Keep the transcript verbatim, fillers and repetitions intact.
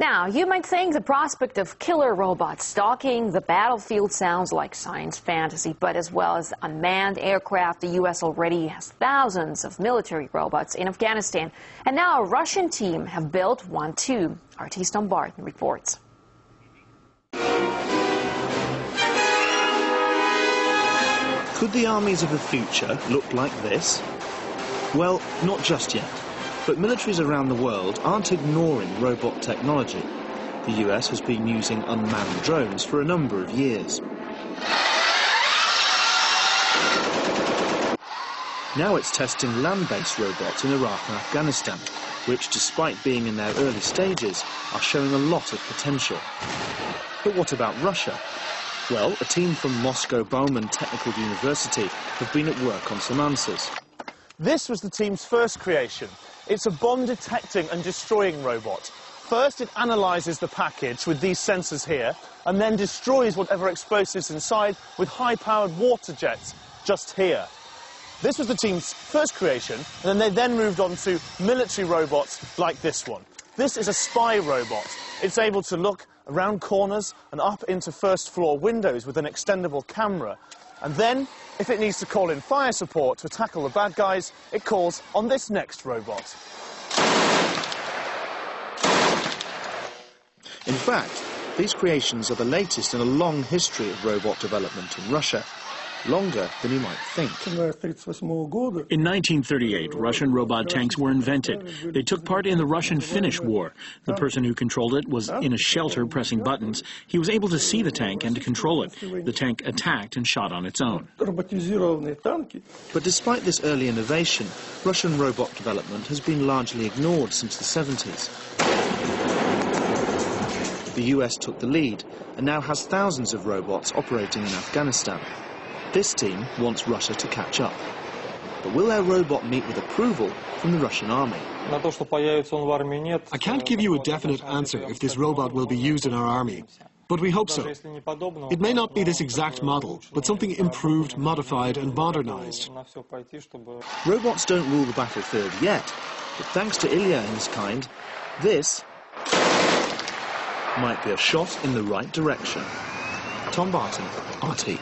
Now, you might think the prospect of killer robots stalking the battlefield sounds like science fantasy, but as well as unmanned aircraft, the U S already has thousands of military robots in Afghanistan. And now a Russian team have built one too. R T's Tom Barton reports. Could the armies of the future look like this? Well, not just yet. But militaries around the world aren't ignoring robot technology. The U S has been using unmanned drones for a number of years. Now it's testing land-based robots in Iraq and Afghanistan, which, despite being in their early stages, are showing a lot of potential. But what about Russia? Well, a team from Moscow Bauman Technical University have been at work on some answers. This was the team's first creation. It's a bomb-detecting and destroying robot. First, it analyses the package with these sensors here, and then destroys whatever explosives inside with high-powered water jets just here. This was the team's first creation, and then they then moved on to military robots like this one. This is a spy robot. It's able to look around corners and up into first-floor windows with an extendable camera. And then, if it needs to call in fire support to tackle the bad guys, it calls on this next robot. In fact, these creations are the latest in a long history of robot development in Russia, longer than you might think. In nineteen thirty-eight, Russian robot tanks were invented. They took part in the Russian-Finnish War. The person who controlled it was in a shelter pressing buttons. He was able to see the tank and to control it. The tank attacked and shot on its own. But despite this early innovation, Russian robot development has been largely ignored since the seventies. The U S took the lead and now has thousands of robots operating in Afghanistan. This team wants Russia to catch up. But will their robot meet with approval from the Russian army? I can't give you a definite answer if this robot will be used in our army, but we hope so. It may not be this exact model, but something improved, modified and modernized. Robots don't rule the battlefield yet, but thanks to Ilya and his kind, this might be a shot in the right direction. Tom Barton, R T.